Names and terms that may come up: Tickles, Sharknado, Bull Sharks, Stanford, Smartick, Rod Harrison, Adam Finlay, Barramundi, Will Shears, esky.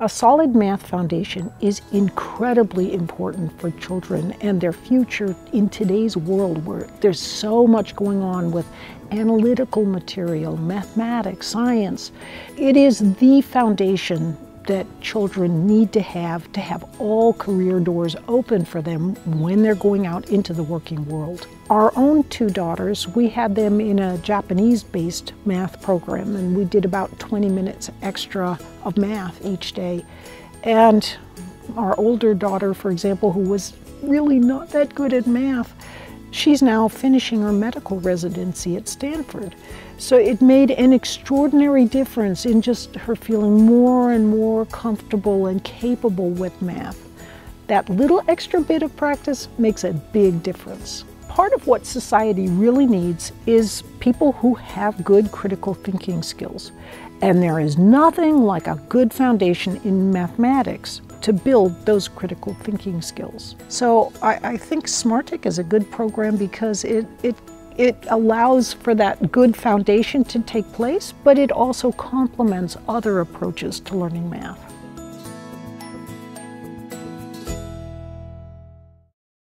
A solid math foundation is incredibly important for children and their future in today's world where there's so much going on with analytical material, mathematics, science. It is the foundation that children need to have all career doors open for them when they're going out into the working world. Our own two daughters, we had them in a Japanese-based math program, and we did about 20 minutes extra of math each day. And our older daughter, for example, who was really not that good at math, she's now finishing her medical residency at Stanford. So it made an extraordinary difference in just her feeling more and more comfortable and capable with math. That little extra bit of practice makes a big difference. Part of what society really needs is people who have good critical thinking skills. And there is nothing like a good foundation in mathematics to build those critical thinking skills. So I think Smartick is a good program because it allows for that good foundation to take place, but it also complements other approaches to learning math.